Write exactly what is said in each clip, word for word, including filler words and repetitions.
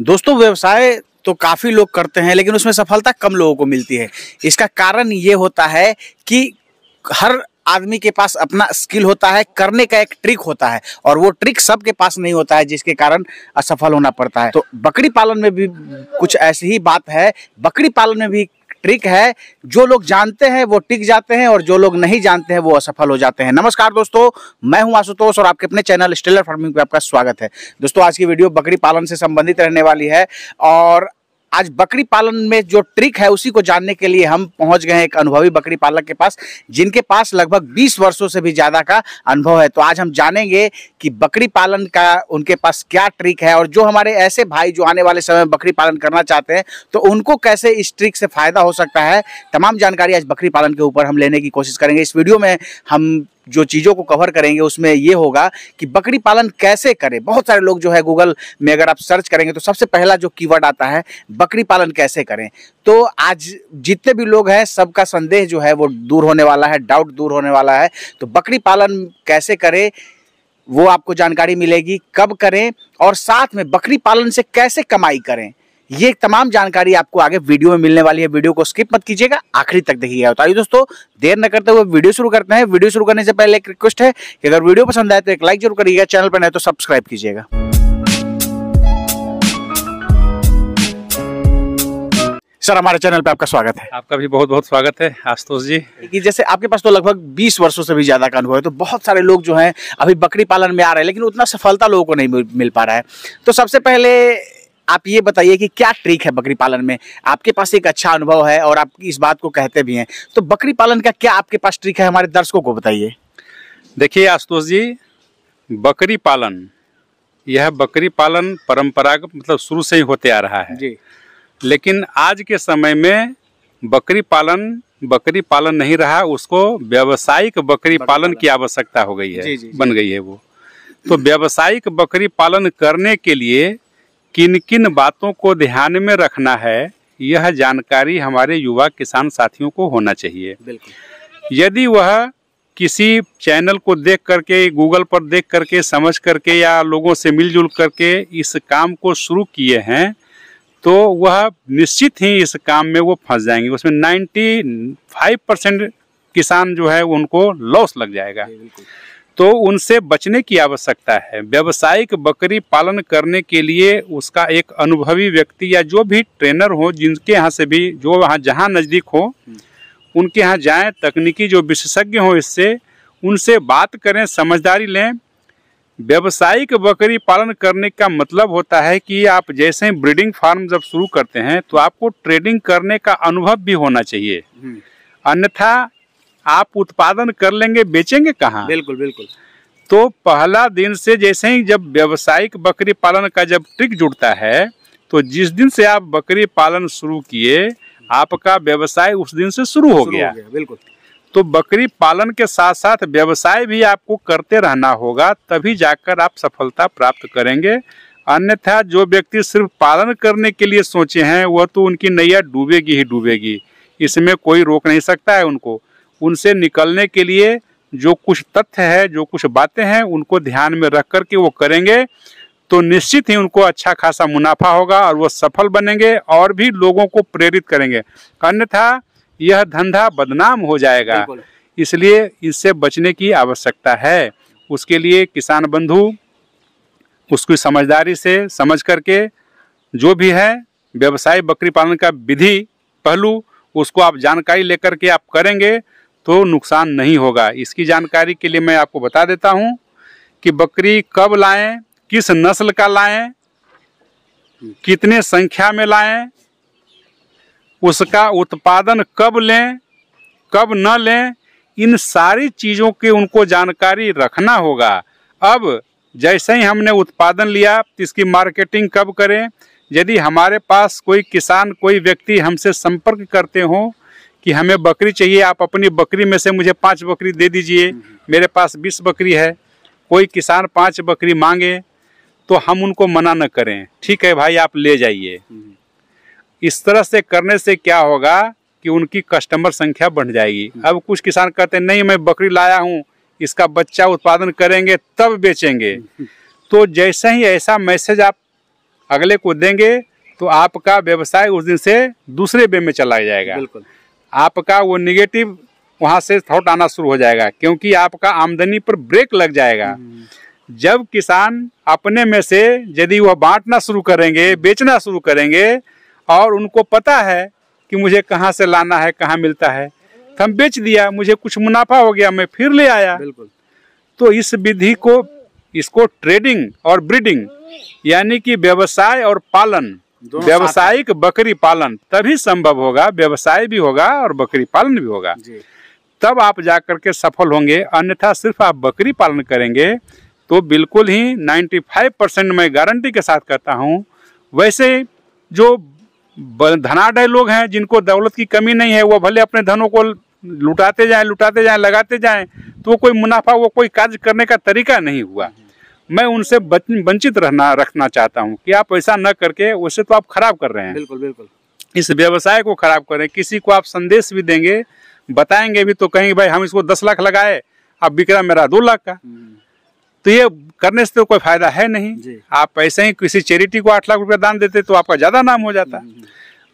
दोस्तों व्यवसाय तो काफ़ी लोग करते हैं लेकिन उसमें सफलता कम लोगों को मिलती है। इसका कारण ये होता है कि हर आदमी के पास अपना स्किल होता है, करने का एक ट्रिक होता है और वो ट्रिक सबके पास नहीं होता है, जिसके कारण असफल होना पड़ता है। तो बकरी पालन में भी कुछ ऐसी ही बात है। बकरी पालन में भी ट्रिक है, जो लोग जानते हैं वो टिक जाते हैं और जो लोग नहीं जानते हैं वो असफल हो जाते हैं। नमस्कार दोस्तों, मैं हूं आशुतोष और आपके अपने चैनल स्टेलर फार्मिंग पे आपका स्वागत है। दोस्तों आज की वीडियो बकरी पालन से संबंधित रहने वाली है और आज बकरी पालन में जो ट्रिक है उसी को जानने के लिए हम पहुंच गए हैं एक अनुभवी बकरी पालक के पास, जिनके पास लगभग बीस वर्षों से भी ज़्यादा का अनुभव है। तो आज हम जानेंगे कि बकरी पालन का उनके पास क्या ट्रिक है और जो हमारे ऐसे भाई जो आने वाले समय में बकरी पालन करना चाहते हैं तो उनको कैसे इस ट्रिक से फ़ायदा हो सकता है। तमाम जानकारी आज बकरी पालन के ऊपर हम लेने की कोशिश करेंगे। इस वीडियो में हम जो चीज़ों को कवर करेंगे उसमें ये होगा कि बकरी पालन कैसे करें। बहुत सारे लोग जो है गूगल में अगर आप सर्च करेंगे तो सबसे पहला जो कीवर्ड आता है बकरी पालन कैसे करें। तो आज जितने भी लोग हैं सबका संदेह जो है वो दूर होने वाला है, डाउट दूर होने वाला है। तो बकरी पालन कैसे करें वो आपको जानकारी मिलेगी, कब करें और साथ में बकरी पालन से कैसे कमाई करें, ये तमाम जानकारी आपको आगे वीडियो में मिलने वाली है। वीडियो को स्किप मत कीजिएगा, आखिरी तक देखिएगा। तो आइए दोस्तों देर न करते हुए वीडियो शुरू करते हैं। वीडियो शुरू करने से पहले एक रिक्वेस्ट है कि अगर वीडियो पसंद आए तो एक लाइक जरूर करिएगा, चैनल पर नए तो सब्सक्राइब कीजिएगा। सर हमारे चैनल पे आपका स्वागत है। आपका भी बहुत बहुत स्वागत है आशुतोष जी। कि जैसे आपके पास तो लगभग बीस वर्षों से भी ज़्यादा का अनुभव है, तो बहुत सारे लोग जो हैं अभी बकरी पालन में आ रहे हैं लेकिन उतना सफलता लोगों को नहीं मिल पा रहा है। तो सबसे पहले आप ये बताइए कि क्या ट्रिक है बकरी पालन में। आपके पास एक अच्छा अनुभव है और आप इस बात को कहते भी हैं, तो बकरी पालन का क्या आपके पास ट्रिक है, हमारे दर्शकों को बताइए। देखिए आशुतोष जी, बकरी पालन यह बकरी पालन परंपरागत मतलब शुरू से ही होते आ रहा है जी, लेकिन आज के समय में बकरी पालन बकरी पालन नहीं रहा, उसको व्यावसायिक बकरी पालन की आवश्यकता हो गई है जी, जी, बन गई है वो। तो व्यावसायिक बकरी पालन करने के लिए किन किन बातों को ध्यान में रखना है, यह जानकारी हमारे युवा किसान साथियों को होना चाहिए। बिल्कुल, यदि वह किसी चैनल को देख करके, गूगल पर देख करके, समझ करके या लोगों से मिलजुल करके इस काम को शुरू किए हैं तो वह निश्चित ही इस काम में वो फंस जाएंगे। उसमें पचानवे परसेंट किसान जो है उनको लॉस लग जाएगा। तो उनसे बचने की आवश्यकता है। व्यावसायिक बकरी पालन करने के लिए उसका एक अनुभवी व्यक्ति या जो भी ट्रेनर हो, जिनके यहाँ से भी जो वहाँ जहाँ नज़दीक हो उनके यहाँ जाएं, तकनीकी जो विशेषज्ञ हो इससे उनसे बात करें, समझदारी लें। व्यावसायिक बकरी पालन करने का मतलब होता है कि आप जैसे ब्रीडिंग फार्म जब शुरू करते हैं तो आपको ट्रेडिंग करने का अनुभव भी होना चाहिए, अन्यथा आप उत्पादन कर लेंगे, बेचेंगे कहाँ। बिल्कुल बिल्कुल। तो पहला दिन से जैसे ही जब व्यावसायिक बकरी पालन का जब ट्रिक जुड़ता है तो जिस दिन से आप बकरी पालन शुरू किए आपका व्यवसाय उस दिन से शुरू हो गया। बिल्कुल। तो बकरी पालन के साथ साथ व्यवसाय भी आपको करते रहना होगा, तभी जाकर आप सफलता प्राप्त करेंगे। अन्यथा जो व्यक्ति सिर्फ पालन करने के लिए सोचे हैं वह तो उनकी नैया डूबेगी ही डूबेगी, इसमें कोई रोक नहीं सकता है उनको। उनसे निकलने के लिए जो कुछ तथ्य है, जो कुछ बातें हैं उनको ध्यान में रख करके वो करेंगे तो निश्चित ही उनको अच्छा खासा मुनाफा होगा और वो सफल बनेंगे और भी लोगों को प्रेरित करेंगे। अन्यथा यह धंधा बदनाम हो जाएगा, इसलिए इससे बचने की आवश्यकता है। उसके लिए किसान बंधु उसकी समझदारी से समझ करके जो भी है व्यवसाय बकरी पालन का विधि पहलू उसको आप जानकारी लेकर के आप करेंगे तो नुकसान नहीं होगा। इसकी जानकारी के लिए मैं आपको बता देता हूं कि बकरी कब लाएं, किस नस्ल का लाएं, कितने संख्या में लाएं, उसका उत्पादन कब लें, कब न लें, इन सारी चीज़ों की उनको जानकारी रखना होगा। अब जैसे ही हमने उत्पादन लिया इसकी मार्केटिंग कब करें। यदि हमारे पास कोई किसान, कोई व्यक्ति हमसे संपर्क करते हों कि हमें बकरी चाहिए, आप अपनी बकरी में से मुझे पाँच बकरी दे दीजिए, मेरे पास बीस बकरी है, कोई किसान पाँच बकरी मांगे तो हम उनको मना न करें, ठीक है भाई आप ले जाइए। इस तरह से करने से क्या होगा कि उनकी कस्टमर संख्या बढ़ जाएगी। अब कुछ किसान कहते हैं नहीं मैं बकरी लाया हूँ, इसका बच्चा उत्पादन करेंगे तब बेचेंगे। तो जैसे ही ऐसा मैसेज आप अगले को देंगे तो आपका व्यवसाय उस दिन से दूसरे वे में चला जाएगा। बिल्कुल आपका वो निगेटिव वहाँ से थॉट आना शुरू हो जाएगा, क्योंकि आपका आमदनी पर ब्रेक लग जाएगा। जब किसान अपने में से यदि वह बांटना शुरू करेंगे, बेचना शुरू करेंगे और उनको पता है कि मुझे कहाँ से लाना है, कहाँ मिलता है, तो हम बेच दिया, मुझे कुछ मुनाफा हो गया, मैं फिर ले आया। बिल्कुल। तो इस विधि को, इसको ट्रेडिंग और ब्रीडिंग यानी कि व्यवसाय और पालन, व्यवसायिक बकरी पालन तभी संभव होगा, व्यवसाय भी होगा और बकरी पालन भी होगा, तब आप जाकर के सफल होंगे। अन्यथा सिर्फ आप बकरी पालन करेंगे तो बिल्कुल ही पचानवे परसेंट मैं गारंटी के साथ कहता हूँ, वैसे जो धनाढ़ लोग हैं जिनको दौलत की कमी नहीं है, वो भले अपने धनों को लुटाते जाएं लुटाते जाएं लगाते जाएं, तो कोई मुनाफा, वो कोई कार्य करने का तरीका नहीं हुआ। मैं उनसे वंचित रहना रखना चाहता हूँ कि आप ऐसा न करके, वैसे तो आप खराब कर रहे हैं। बिल्कुल बिल्कुल। इस व्यवसाय को खराब करें। किसी को आप संदेश भी देंगे, बताएंगे भी, तो कहेंगे भाई हम इसको दस लाख लगाए, आप बिकरा मेरा दो लाख का, तो ये करने से तो कोई फायदा है नहीं। आप ऐसे ही किसी चैरिटी को आठ लाख रुपया दान देते तो आपका ज़्यादा नाम हो जाता।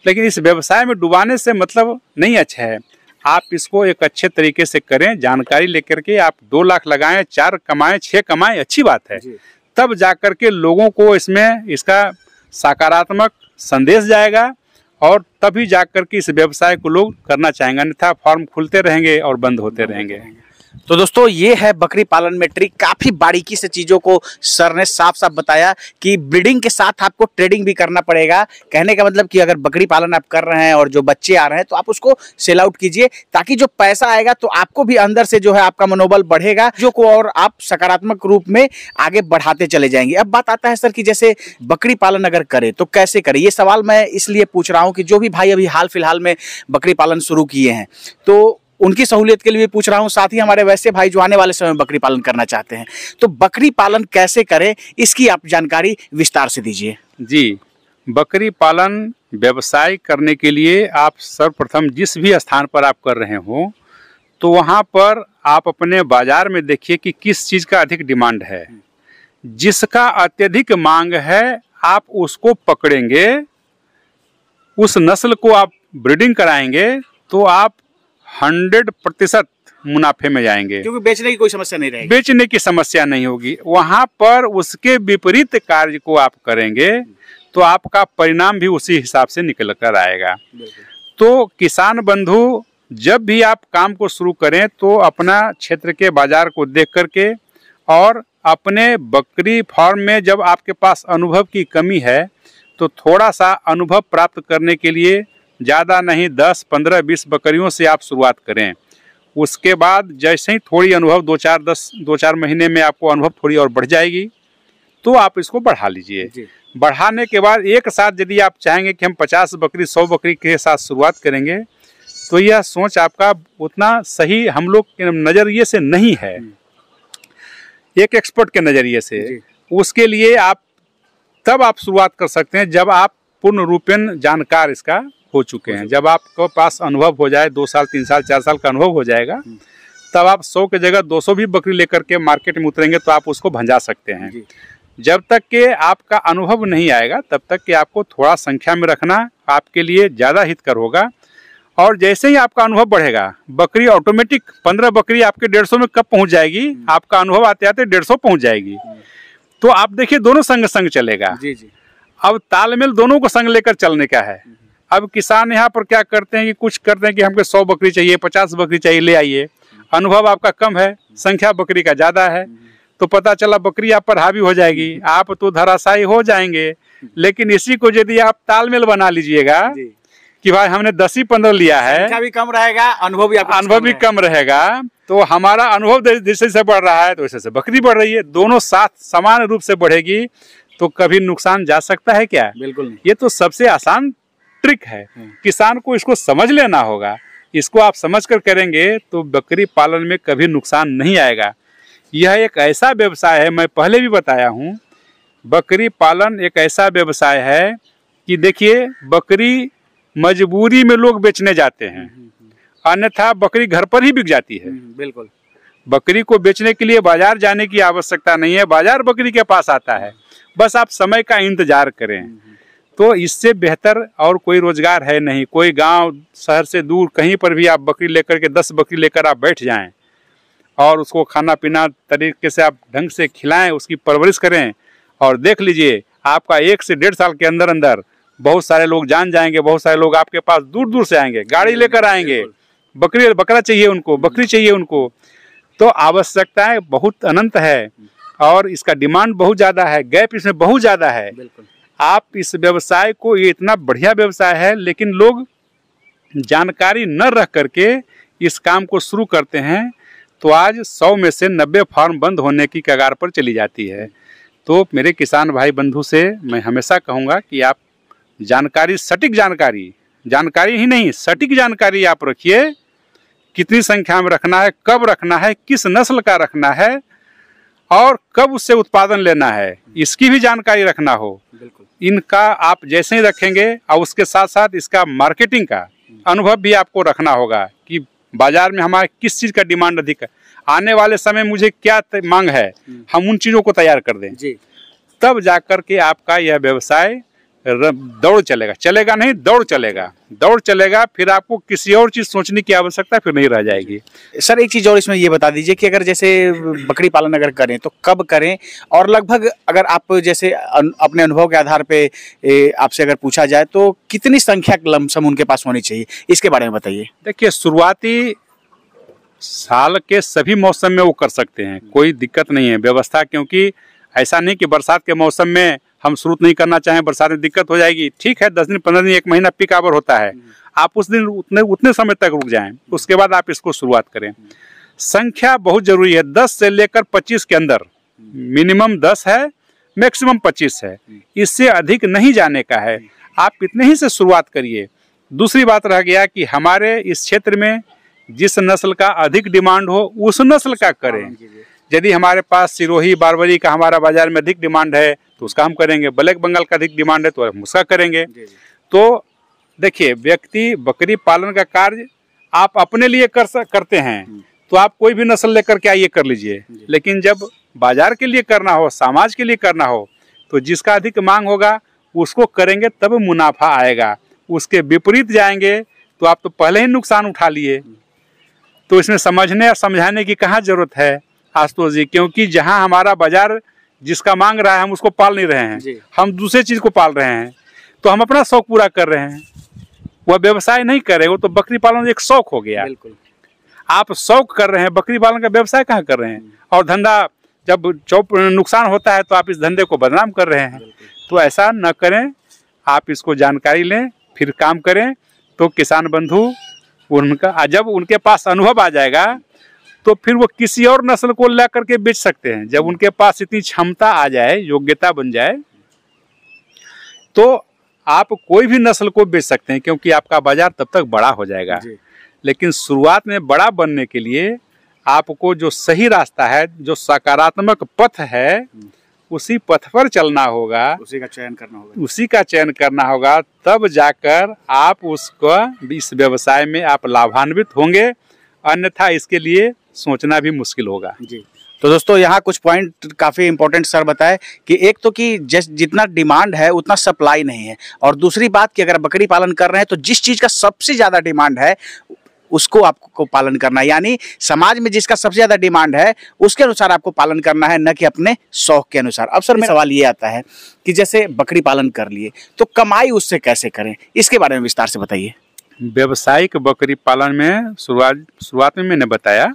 लेकिन इस व्यवसाय में डुबाने से मतलब नहीं अच्छा है। आप इसको एक अच्छे तरीके से करें, जानकारी लेकर के आप दो लाख लगाएं, चार कमाएं, छः कमाएं, अच्छी बात है। तब जाकर के लोगों को इसमें इसका सकारात्मक संदेश जाएगा और तभी जाकर के इस व्यवसाय को लोग करना चाहेंगे, अन्यथा फॉर्म खुलते रहेंगे और बंद होते रहेंगे। तो दोस्तों ये है बकरी पालन में ट्रिक। काफ़ी बारीकी से चीज़ों को सर ने साफ साफ बताया कि ब्रीडिंग के साथ आपको ट्रेडिंग भी करना पड़ेगा। कहने का मतलब कि अगर बकरी पालन आप कर रहे हैं और जो बच्चे आ रहे हैं तो आप उसको सेल आउट कीजिए, ताकि जो पैसा आएगा तो आपको भी अंदर से जो है आपका मनोबल बढ़ेगा, जो को और आप सकारात्मक रूप में आगे बढ़ाते चले जाएंगे। अब बात आता है सर कि जैसे बकरी पालन अगर करें तो कैसे करें, ये सवाल मैं इसलिए पूछ रहा हूँ कि जो भी भाई अभी हाल फिलहाल में बकरी पालन शुरू किए हैं तो उनकी सहूलियत के लिए भी पूछ रहा हूँ, साथ ही हमारे वैसे भाई जो आने वाले समय में बकरी पालन करना चाहते हैं, तो बकरी पालन कैसे करें इसकी आप जानकारी विस्तार से दीजिए। जी, बकरी पालन व्यवसाय करने के लिए आप सर्वप्रथम जिस भी स्थान पर आप कर रहे हो तो वहाँ पर आप अपने बाज़ार में देखिए कि किस चीज़ का अधिक डिमांड है। जिसका अत्यधिक मांग है आप उसको पकड़ेंगे, उस नस्ल को आप ब्रीडिंग कराएंगे तो आप हंड्रेड प्रतिशत मुनाफे में जाएंगे, क्योंकि बेचने की कोई समस्या नहीं रहेगी, बेचने की समस्या नहीं होगी। वहाँ पर उसके विपरीत कार्य को आप करेंगे तो आपका परिणाम भी उसी हिसाब से निकल कर आएगा। तो किसान बंधु, जब भी आप काम को शुरू करें तो अपना क्षेत्र के बाजार को देख करके और अपने बकरी फार्म में जब आपके पास अनुभव की कमी है तो थोड़ा सा अनुभव प्राप्त करने के लिए ज़्यादा नहीं दस पंद्रह बीस बकरियों से आप शुरुआत करें। उसके बाद जैसे ही थोड़ी अनुभव दो चार दस दो चार महीने में आपको अनुभव थोड़ी और बढ़ जाएगी तो आप इसको बढ़ा लीजिए। बढ़ाने के बाद एक साथ यदि आप चाहेंगे कि हम पचास बकरी सौ बकरी के साथ शुरुआत करेंगे तो यह सोच आपका उतना सही हम लोग के नज़रिए से नहीं है, एक एक्सपर्ट के नज़रिए से। उसके लिए आप तब आप शुरुआत कर सकते हैं जब आप पूर्ण रूपेण जानकार इसका हो चुके हैं। जब आपके पास अनुभव हो जाए, दो साल तीन साल चार साल का अनुभव हो जाएगा, तब आप सौ के जगह दो सौ भी बकरी लेकर के मार्केट में उतरेंगे तो आप उसको भंजा सकते हैं। जब तक के आपका अनुभव नहीं आएगा तब तक के आपको थोड़ा संख्या में रखना आपके लिए ज़्यादा हितकर होगा। और जैसे ही आपका अनुभव बढ़ेगा बकरी ऑटोमेटिक पंद्रह बकरी आपके डेढ़ सौ में कब पहुँच जाएगी, आपका अनुभव आते आते डेढ़ सौ पहुँच जाएगी। तो आप देखिए दोनों संग संग चलेगा। अब तालमेल दोनों को संग लेकर चलने का है। अब किसान यहाँ पर क्या करते हैं कि कुछ करते हैं कि हमको सौ बकरी चाहिए, पचास बकरी चाहिए, ले आइए। अनुभव आपका कम है, संख्या बकरी का ज़्यादा है, तो पता चला बकरी आप पर हावी हो जाएगी, आप तो धराशायी हो जाएंगे। लेकिन इसी को यदि आप तालमेल बना लीजिएगा कि भाई हमने दस ही पंद्रह लिया है, संख्या भी कम रहेगा, अनुभव भी अनुभव भी कम रहेगा, तो हमारा अनुभव जैसे जैसे बढ़ रहा है तो वैसे वैसे बकरी बढ़ रही है, दोनों साथ समान रूप से बढ़ेगी, तो कभी नुकसान जा सकता है क्या? बिल्कुल। ये तो सबसे आसान ट्रिक है, किसान को इसको समझ लेना होगा। इसको आप समझ कर करेंगे तो बकरी पालन में कभी नुकसान नहीं आएगा। यह एक ऐसा व्यवसाय है, मैं पहले भी बताया हूँ, बकरी पालन एक ऐसा व्यवसाय है कि देखिए बकरी मजबूरी में लोग बेचने जाते हैं, अन्यथा बकरी घर पर ही बिक जाती है। बिल्कुल। बकरी को बेचने के लिए बाजार जाने की आवश्यकता नहीं है, बाजार बकरी के पास आता है। बस आप समय का इंतजार करें। तो इससे बेहतर और कोई रोजगार है नहीं। कोई गांव शहर से दूर कहीं पर भी आप बकरी लेकर के दस बकरी लेकर आप बैठ जाएं और उसको खाना पीना तरीके से आप ढंग से खिलाएं, उसकी परवरिश करें और देख लीजिए आपका एक से डेढ़ साल के अंदर अंदर बहुत सारे लोग जान जाएंगे। बहुत सारे लोग आपके पास दूर दूर से आएंगे, गाड़ी लेकर आएंगे, बकरी बकरा चाहिए उनको, बकरी चाहिए उनको। तो आवश्यकता है बहुत अनंत है और इसका डिमांड बहुत ज़्यादा है, गैप इसमें बहुत ज़्यादा है। आप इस व्यवसाय को, ये इतना बढ़िया व्यवसाय है लेकिन लोग जानकारी न रख करके इस काम को शुरू करते हैं तो आज सौ में से नब्बे फार्म बंद होने की कगार पर चली जाती है। तो मेरे किसान भाई बंधु से मैं हमेशा कहूँगा कि आप जानकारी, सटीक जानकारी, जानकारी ही नहीं सटीक जानकारी आप रखिए। कितनी संख्या में रखना है, कब रखना है, किस नस्ल का रखना है और कब उससे उत्पादन लेना है, इसकी भी जानकारी रखना हो। इनका आप जैसे ही रखेंगे और उसके साथ साथ इसका मार्केटिंग का अनुभव भी आपको रखना होगा कि बाज़ार में हमारे किस चीज़ का डिमांड अधिक है, आने वाले समय मुझे क्या मांग है, हम उन चीज़ों को तैयार कर दें जी। तब जा कर के आपका यह व्यवसाय दौड़ चलेगा, चलेगा नहीं दौड़ चलेगा, दौड़ चलेगा। फिर आपको किसी और चीज़ सोचने की आवश्यकता फिर नहीं रह जाएगी। सर एक चीज़ और इसमें ये बता दीजिए कि अगर जैसे बकरी पालन अगर करें तो कब करें, और लगभग अगर आप जैसे अपने अनुभव के आधार पे आपसे अगर पूछा जाए तो कितनी संख्या लमसम उनके पास होनी चाहिए, इसके बारे में बताइए। देखिए शुरुआती साल के सभी मौसम में वो कर सकते हैं, कोई दिक्कत नहीं है व्यवस्था। क्योंकि ऐसा नहीं कि बरसात के मौसम में हम शुरू नहीं करना चाहें, बरसात में दिक्कत हो जाएगी। ठीक है, दस दिन पंद्रह दिन एक महीना पिक आवर होता है, आप उस दिन उतने उतने समय तक रुक जाएं, उसके बाद आप इसको शुरुआत करें। संख्या बहुत ज़रूरी है, दस से लेकर पच्चीस के अंदर, मिनिमम दस है, मैक्सिमम पच्चीस है, इससे अधिक नहीं जाने का है। आप कितने ही से शुरुआत करिए। दूसरी बात रह गया कि हमारे इस क्षेत्र में जिस नस्ल का अधिक डिमांड हो उस नस्ल का करें। यदि हमारे पास सिरोही बारबरी का हमारा बाजार में अधिक डिमांड है तो उसका हम करेंगे, ब्लैक बंगाल का अधिक डिमांड है तो हम उसका करेंगे। तो देखिए व्यक्ति बकरी पालन का कार्य आप अपने लिए कर करते हैं तो आप कोई भी नस्ल लेकर के आइए कर लीजिए, लेकिन जब बाजार के लिए करना हो, समाज के लिए करना हो तो जिसका अधिक मांग होगा उसको करेंगे, तब मुनाफा आएगा। उसके विपरीत जाएंगे तो आप तो पहले ही नुकसान उठा लिए। तो इसमें समझने और समझाने की कहाँ ज़रूरत है आशुतोष जी, क्योंकि जहाँ हमारा बाजार जिसका मांग रहा है हम उसको पाल नहीं रहे हैं, हम दूसरे चीज़ को पाल रहे हैं। तो हम अपना शौक पूरा कर रहे हैं, वह व्यवसाय नहीं कर रहे। वो तो बकरी पालन एक शौक हो गया, आप शौक कर रहे हैं, बकरी पालन का व्यवसाय कहाँ कर रहे हैं। और धंधा जब चौप नुकसान होता है तो आप इस धंधे को बदनाम कर रहे हैं। तो ऐसा न करें, आप इसको जानकारी लें फिर काम करें। तो किसान बंधु उनका जब उनके पास अनुभव आ जाएगा तो फिर वो किसी और नस्ल को ला करके बेच सकते हैं। जब उनके पास इतनी क्षमता आ जाए, योग्यता बन जाए तो आप कोई भी नस्ल को बेच सकते हैं, क्योंकि आपका बाजार तब तक बड़ा हो जाएगा। लेकिन शुरुआत में बड़ा बनने के लिए आपको जो सही रास्ता है, जो सकारात्मक पथ है, उसी पथ पर चलना होगा, उसी का चयन करना होगा, उसी का चयन करना होगा। तब जाकर आप उसका इस व्यवसाय में आप लाभान्वित होंगे, अन्यथा इसके लिए सोचना भी मुश्किल होगा जी। तो दोस्तों यहाँ कुछ पॉइंट काफ़ी इंपॉर्टेंट सर बताए कि एक तो कि जिस जितना डिमांड है उतना सप्लाई नहीं है, और दूसरी बात कि अगर बकरी पालन कर रहे हैं तो जिस चीज़ का सबसे ज़्यादा डिमांड है उसको आपको पालन करना है, यानी समाज में जिसका सबसे ज़्यादा डिमांड है उसके अनुसार आपको पालन करना है, न कि अपने शौक के अनुसार। अब सर मेरा सवाल ये आता है कि जैसे बकरी पालन कर लिए तो कमाई उससे कैसे करें, इसके बारे में विस्तार से बताइए। व्यावसायिक बकरी पालन में शुरुआत शुरुआत में मैंने बताया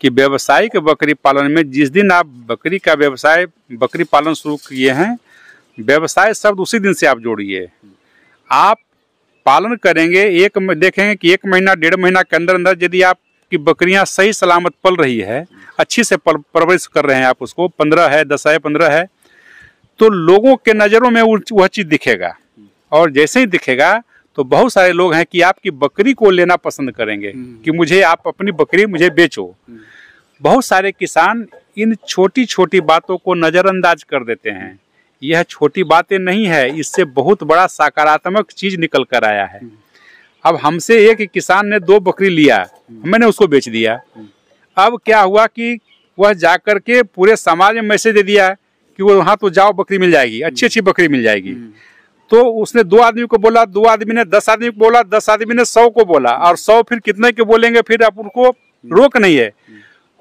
कि व्यावसायिक बकरी पालन में जिस दिन आप बकरी का व्यवसाय बकरी पालन शुरू किए हैं, व्यवसाय शब्द उसी दिन से आप जोड़िए। आप पालन करेंगे, एक देखेंगे कि एक महीना डेढ़ महीना के अंदर अंदर यदि आपकी बकरियां सही सलामत पल रही है, अच्छी से परवरिश कर रहे हैं आप उसको, पंद्रह है दस है पंद्रह है, तो लोगों के नज़रों में वह चीज़ दिखेगा। और जैसे ही दिखेगा तो बहुत सारे लोग हैं कि आपकी बकरी को लेना पसंद करेंगे कि मुझे आप अपनी बकरी मुझे बेचो। बहुत सारे किसान इन छोटी छोटी बातों को नज़रअंदाज कर देते हैं। यह छोटी बातें नहीं है, इससे बहुत बड़ा सकारात्मक चीज़ निकल कर आया है। अब हमसे एक किसान ने दो बकरी लिया, मैंने उसको बेच दिया। अब क्या हुआ कि वह जाकर के पूरे समाज में मैसेज दे दिया कि कि वो वहाँ तो जाओ बकरी मिल जाएगी, अच्छी अच्छी बकरी मिल जाएगी। तो उसने दो आदमी को बोला, दो आदमी ने दस आदमी को बोला, दस आदमी ने सौ को बोला, और सौ फिर कितने के बोलेंगे, फिर आप उनको रोक नहीं है।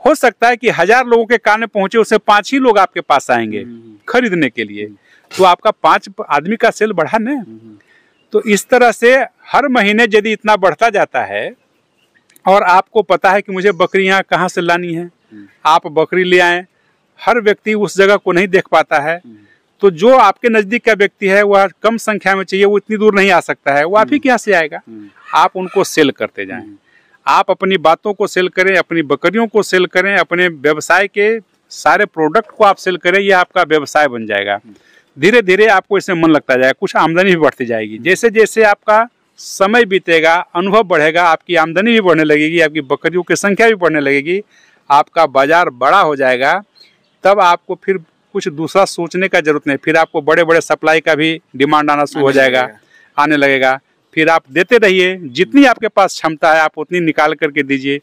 हो सकता है कि हजार लोगों के कान में पहुंचे, उससे पांच ही लोग आपके पास आएंगे खरीदने के लिए, तो आपका पांच आदमी का सेल बढ़ा ना। तो इस तरह से हर महीने यदि इतना बढ़ता जाता है, और आपको पता है कि मुझे बकरियां कहाँ से लानी है, आप बकरी ले आए। हर व्यक्ति उस जगह को नहीं देख पाता है, तो जो आपके नजदीक का व्यक्ति है वह कम संख्या में चाहिए, वो इतनी दूर नहीं आ सकता है, वो आप ही के यहाँ से आएगा। आप उनको सेल करते जाएं, आप अपनी बातों को सेल करें, अपनी बकरियों को सेल करें, अपने व्यवसाय के सारे प्रोडक्ट को आप सेल करें, यह आपका व्यवसाय बन जाएगा। धीरे धीरे आपको इसमें मन लगता जाएगा, कुछ आमदनी भी बढ़ती जाएगी। जैसे जैसे आपका समय बीतेगा, अनुभव बढ़ेगा, आपकी आमदनी भी बढ़ने लगेगी, आपकी बकरियों की संख्या भी बढ़ने लगेगी, आपका बाजार बड़ा हो जाएगा। तब आपको फिर कुछ दूसरा सोचने का जरूरत नहीं, फिर आपको बड़े बड़े सप्लाई का भी डिमांड आना शुरू हो जाएगा, आने लगेगा। फिर आप देते रहिए, जितनी आपके पास क्षमता है आप उतनी निकाल करके दीजिए।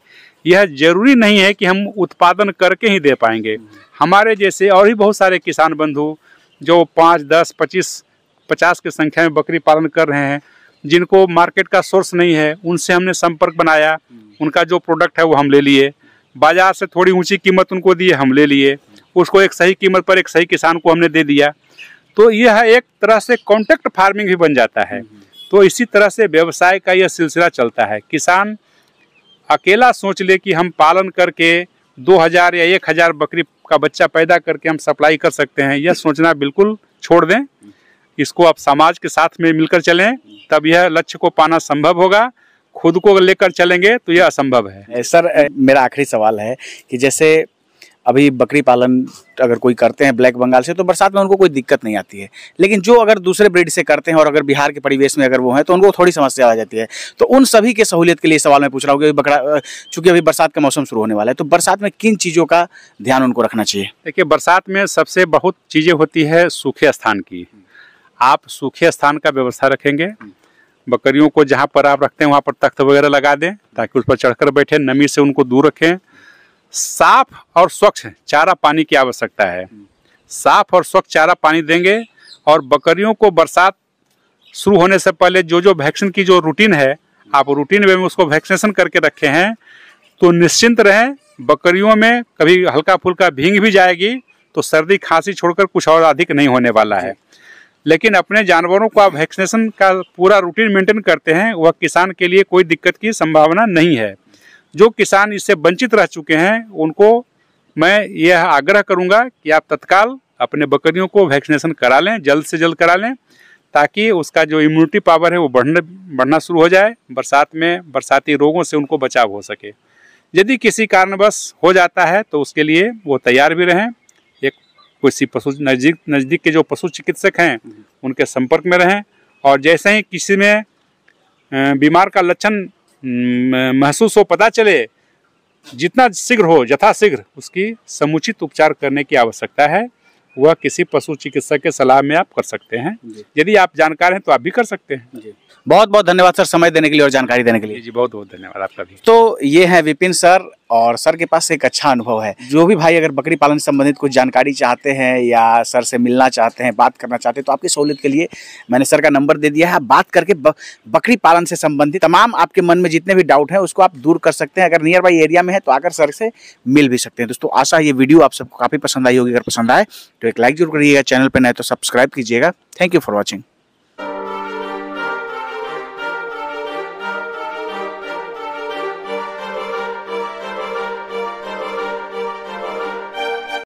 यह जरूरी नहीं है कि हम उत्पादन करके ही दे पाएंगे। हमारे जैसे और भी बहुत सारे किसान बंधु जो पाँच दस पच्चीस पचास की संख्या में बकरी पालन कर रहे हैं, जिनको मार्केट का सोर्स नहीं है, उनसे हमने संपर्क बनाया, उनका जो प्रोडक्ट है वो हम ले लिए, बाजार से थोड़ी ऊंची कीमत उनको दिए, हम ले लिए, उसको एक सही कीमत पर एक सही किसान को हमने दे दिया। तो यह एक तरह से कॉन्ट्रैक्ट फार्मिंग भी बन जाता है। तो इसी तरह से व्यवसाय का यह सिलसिला चलता है। किसान अकेला सोच ले कि हम पालन करके दो हज़ार या एक हज़ार बकरी का बच्चा पैदा करके हम सप्लाई कर सकते हैं, यह सोचना बिल्कुल छोड़ दें। इसको आप समाज के साथ में मिलकर चलें, तब यह लक्ष्य को पाना संभव होगा। खुद को लेकर चलेंगे तो यह असंभव है। सर, मेरा आखिरी सवाल है कि जैसे अभी बकरी पालन अगर कोई करते हैं ब्लैक बंगाल से, तो बरसात में उनको कोई दिक्कत नहीं आती है, लेकिन जो अगर दूसरे ब्रीड से करते हैं और अगर बिहार के परिवेश में अगर वो हैं तो उनको थोड़ी समस्या आ जाती है। तो उन सभी के सहूलियत के लिए सवाल मैं पूछ रहा हूँ कि बकरा चूँकि अभी बरसात का मौसम शुरू होने वाला है, तो बरसात में किन चीज़ों का ध्यान उनको रखना चाहिए? देखिए, बरसात में सबसे बहुत चीज़ें होती है सूखे स्थान की। आप सूखे स्थान का व्यवस्था रखेंगे, बकरियों को जहाँ पर आप रखते हैं वहाँ पर तख्त वगैरह लगा दें ताकि उस पर चढ़कर बैठे, नमी से उनको दूर रखें। साफ और स्वच्छ चारा पानी की आवश्यकता है, साफ और स्वच्छ चारा पानी देंगे। और बकरियों को बरसात शुरू होने से पहले जो जो वैक्सीन की जो रूटीन है, आप रूटीन वे में उसको वैक्सीनेशन करके रखे हैं तो निश्चिंत रहें। बकरियों में कभी हल्का फुल्का भींग भी जाएगी तो सर्दी खांसी छोड़कर कुछ और अधिक नहीं होने वाला है। लेकिन अपने जानवरों को आप वैक्सीनेशन का पूरा रूटीन मेंटेन करते हैं, वह किसान के लिए कोई दिक्कत की संभावना नहीं है। जो किसान इससे वंचित रह चुके हैं उनको मैं यह आग्रह करूंगा कि आप तत्काल अपने बकरियों को वैक्सीनेशन करा लें, जल्द से जल्द करा लें, ताकि उसका जो इम्यूनिटी पावर है वो बढ़ने बढ़ना शुरू हो जाए। बरसात में बरसाती रोगों से उनको बचाव हो सके। यदि किसी कारणवश हो जाता है तो उसके लिए वो तैयार भी रहें। एक किसी पशु नज़दीक नज़दीक के जो पशु चिकित्सक हैं उनके संपर्क में रहें, और जैसे ही किसी में बीमार का लक्षण महसूस हो, पता चले, जितना शीघ्र हो यथाशीघ्र उसकी समुचित उपचार करने की आवश्यकता है। वह किसी पशु चिकित्सक के सलाह में आप कर सकते हैं। यदि आप जानकार हैं तो आप भी कर सकते हैं। जी, बहुत बहुत धन्यवाद सर, समय देने के लिए और जानकारी देने के लिए। जी, बहुत बहुत धन्यवाद आपका भी। तो ये है विपिन सर, और सर के पास एक अच्छा अनुभव है। जो भी भाई अगर बकरी पालन से संबंधित कुछ जानकारी चाहते हैं या सर से मिलना चाहते हैं, बात करना चाहते हैं, तो आपकी सहूलियत के लिए मैंने सर का नंबर दे दिया है। आप बात करके बकरी पालन से संबंधित तमाम आपके मन में जितने भी डाउट हैं उसको आप दूर कर सकते हैं। अगर नियर बाई एरिया में है तो आकर सर से मिल भी सकते हैं। दोस्तों, आशा है ये वीडियो आप सबको काफ़ी पसंद आई होगी। अगर पसंद आए तो एक लाइक जरूर करिएगा, चैनल पर नए तो सब्सक्राइब कीजिएगा। Thank you for watching.